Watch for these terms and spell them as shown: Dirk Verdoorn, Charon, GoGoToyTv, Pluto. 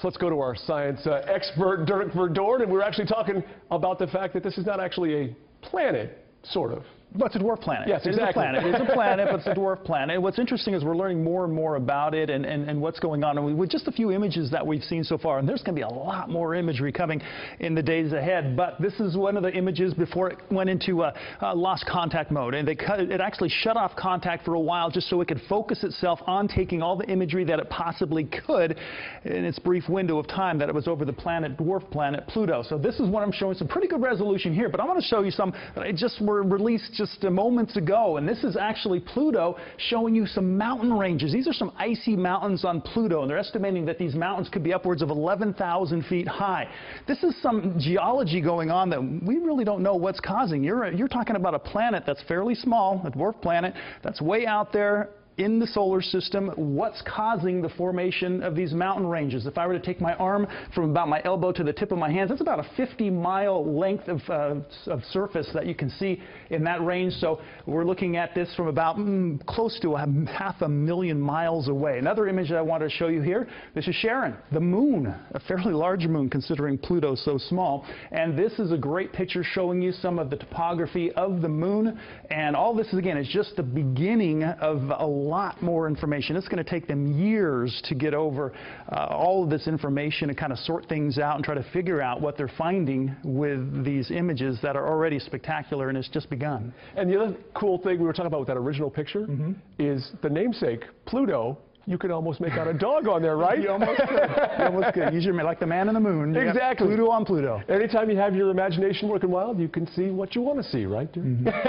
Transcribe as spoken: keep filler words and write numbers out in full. So let's go to our science uh, expert, Dirk Verdoorn, and we were actually talking about the fact that this is not actually a planet, sort of. But it's a dwarf planet. Yes, exactly. It's a planet. It's a planet, but it's a dwarf planet. What's interesting is we're learning more and more about it and, and, and what's going on. And we, with just a few images that we've seen so far, and there's going to be a lot more imagery coming in the days ahead. But this is one of the images before it went into uh, uh, lost contact mode, and they cut it, it actually shut off contact for a while just so it could focus itself on taking all the imagery that it possibly could in its brief window of time that it was over the planet dwarf planet Pluto. So this is one I'm showing some pretty good resolution here, but I want to show you some that I just were released just uh, moments ago, and this is actually Pluto showing you some mountain ranges. These are some icy mountains on Pluto, and they're estimating that these mountains could be upwards of eleven thousand feet high. This is some geology going on that we really don't know what's causing. You're, uh, you're talking about a planet that's fairly small, a dwarf planet, that's way out there in the solar system. What's causing the formation of these mountain ranges? If I were to take my arm from about my elbow to the tip of my hands, that's about a fifty mile length of, uh, of surface that you can see in that range. So we're looking at this from about mm, close to a half a million miles away. Another image that I wanted to show you here, this is Charon, the moon, a fairly large moon considering Pluto's so small. And this is a great picture showing you some of the topography of the moon. And all this is, again, is just the beginning of a lot more information. It's going to take them years to get over uh, all of this information and kind of sort things out and try to figure out what they're finding with these images that are already spectacular, and it's just begun. And the other cool thing we were talking about with that original picture mm-hmm. is the namesake, Pluto. You could almost make out a dog on there, right? You almost could. You almost could. Usually like the man in the moon. You exactly. Pluto on Pluto. Anytime you have your imagination working wild, you can see what you want to see, right? Mm-hmm.